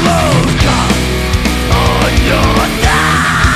glow comes on your side.